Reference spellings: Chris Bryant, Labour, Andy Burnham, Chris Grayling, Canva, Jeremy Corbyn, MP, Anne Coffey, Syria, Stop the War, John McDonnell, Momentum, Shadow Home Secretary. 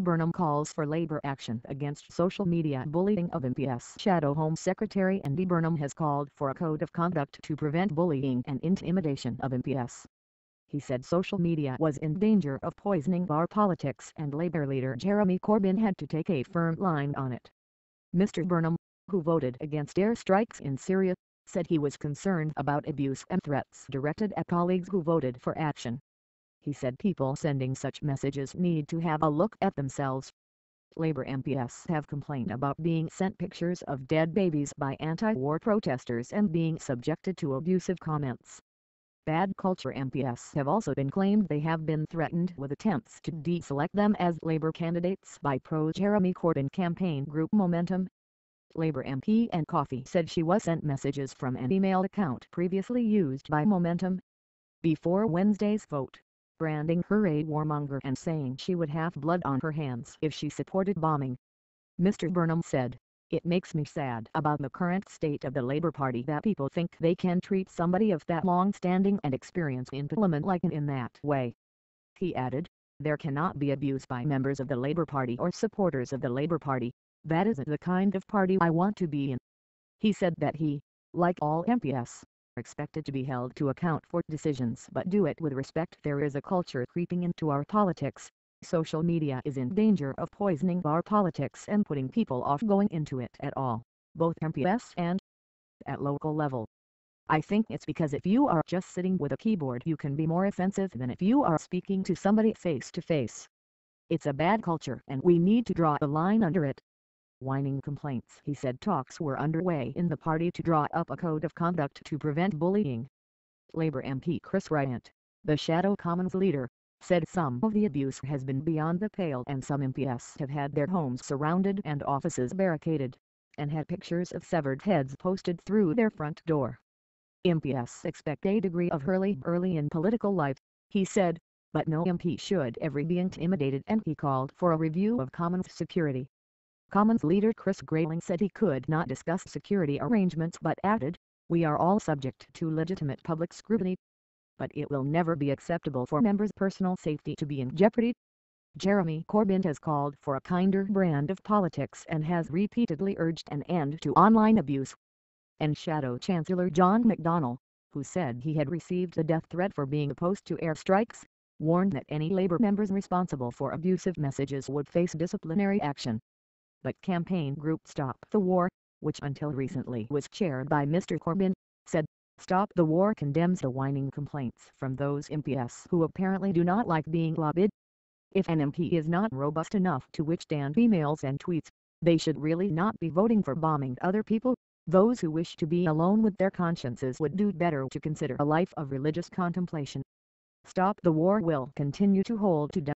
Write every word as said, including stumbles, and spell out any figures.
Burnham calls for Labour action against social media bullying of M P S Shadow Home Secretary Andy Burnham has called for a code of conduct to prevent bullying and intimidation of M P S. He said social media was in danger of poisoning our politics and Labour leader Jeremy Corbyn had to take a firm line on it. Mister Burnham, who voted against airstrikes in Syria, said he was concerned about abuse and threats directed at colleagues who voted for action. He said people sending such messages need to have a look at themselves. Labour M Ps have complained about being sent pictures of dead babies by anti-war protesters and being subjected to abusive comments. Bad culture M Ps have also been claimed they have been threatened with attempts to deselect them as Labour candidates by pro-Jeremy Corbyn campaign group Momentum. Labour M P Anne Coffey said she was sent messages from an email account previously used by Momentum. Before Wednesday's vote, branding her a warmonger and saying she would have blood on her hands if she supported bombing. Mister Burnham said, "It makes me sad about the current state of the Labour Party that people think they can treat somebody of that long-standing and experience in Parliament like in that way." He added, "There cannot be abuse by members of the Labour Party or supporters of the Labour Party. That isn't the kind of party I want to be in." He said that he, like all M Ps, expected to be held to account for decisions but do it with respect. "There is a culture creeping into our politics. Social media is in danger of poisoning our politics and putting people off going into it at all, both M Ps and at local level. I think it's because if you are just sitting with a keyboard you can be more offensive than if you are speaking to somebody face to face. It's a bad culture and we need to draw a line under it." Whining complaints. He said talks were underway in the party to draw up a code of conduct to prevent bullying. Labour M P Chris Bryant, the Shadow Commons leader, said some of the abuse has been beyond the pale and some M Ps have had their homes surrounded and offices barricaded, and had pictures of severed heads posted through their front door. "M Ps expect a degree of hurly-burly in political life," he said, "but no M P should ever be intimidated," and he called for a review of Commons security. Commons leader Chris Grayling said he could not discuss security arrangements but added, "We are all subject to legitimate public scrutiny, but it will never be acceptable for members' personal safety to be in jeopardy." Jeremy Corbyn has called for a kinder brand of politics and has repeatedly urged an end to online abuse. And Shadow Chancellor John McDonnell, who said he had received a death threat for being opposed to airstrikes, warned that any Labour members responsible for abusive messages would face disciplinary action. But campaign group Stop the War, which until recently was chaired by Mister Corbyn, said, "Stop the War condemns the whining complaints from those M Ps who apparently do not like being lobbied. If an M P is not robust enough to withstand emails and tweets, they should really not be voting for bombing other people. Those who wish to be alone with their consciences would do better to consider a life of religious contemplation." Stop the War will continue to hold to